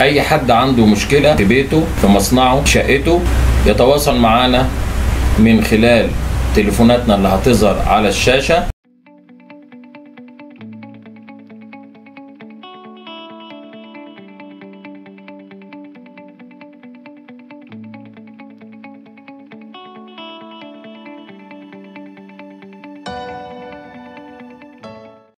اي حد عنده مشكله في بيته، في مصنعه، في شقته، يتواصل معانا من خلال تليفوناتنا اللي هتظهر على الشاشه.